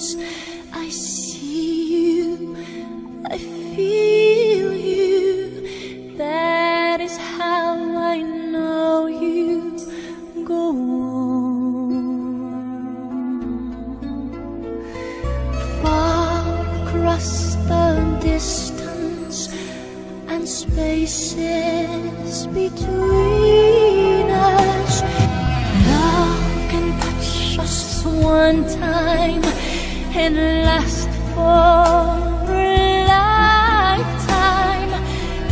eyes. I see you, I feel you. That is how I know you. Go on. Far across the distance and spaces between us, love can touch us one time and last for a lifetime,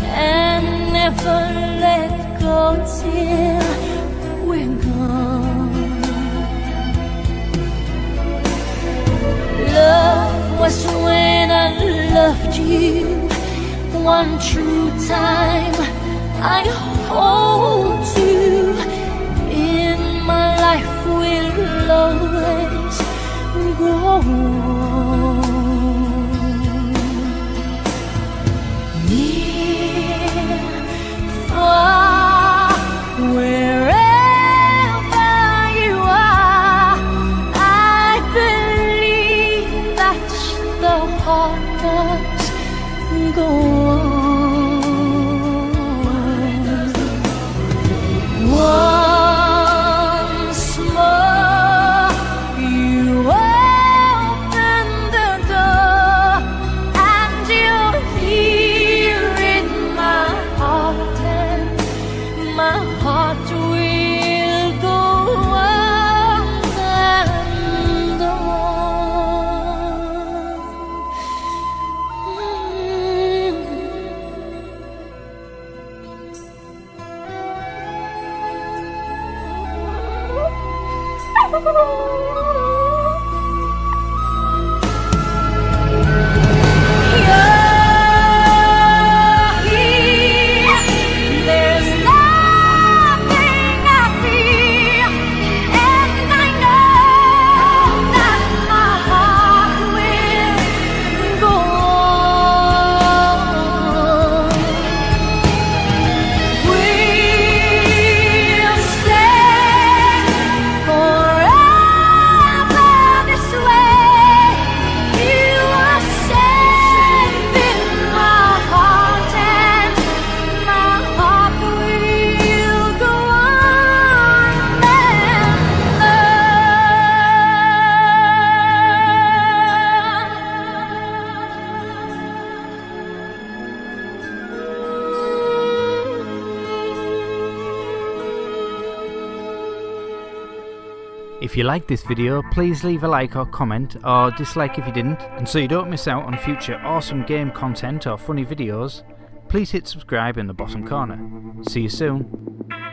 and never let go till we're gone. Love was when I loved you, one true time I hold you. In my life we'll always go on. Near, far, wherever you are, I believe that the heart does go on. If you liked this video, please leave a like or comment, or dislike if you didn't, and so you don't miss out on future awesome game content or funny videos, please hit subscribe in the bottom corner. See you soon.